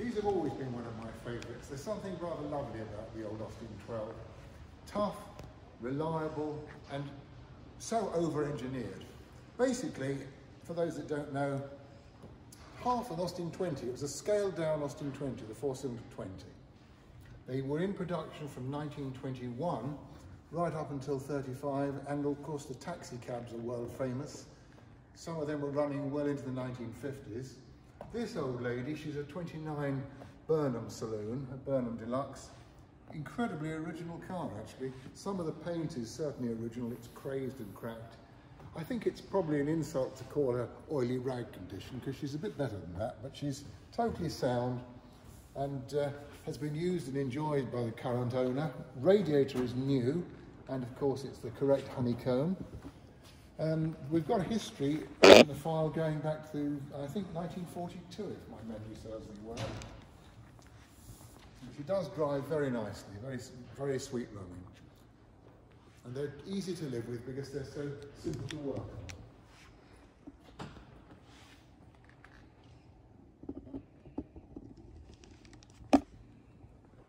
These have always been one of my favourites. There's something rather lovely about the old Austin 12. Tough, reliable, and so over-engineered. Basically, for those that don't know, half an Austin 20, it was a scaled-down Austin 20, the four-cylinder 20. They were in production from 1921 right up until 35, and of course the taxi cabs are world famous. Some of them were running well into the 1950s. This old lady, she's a 29 Burnham saloon, a Burnham Deluxe. Incredibly original car, actually. Some of the paint is certainly original. It's crazed and cracked. I think it's probably an insult to call her oily rag condition, because she's a bit better than that, but she's totally sound and has been used and enjoyed by the current owner. Radiator is new, and of course it's the correct honeycomb. We've got a history in the file going back to, I think, 1942, if my memory serves me well. She does drive very nicely, very sweet running. And they're easy to live with because they're so simple to work.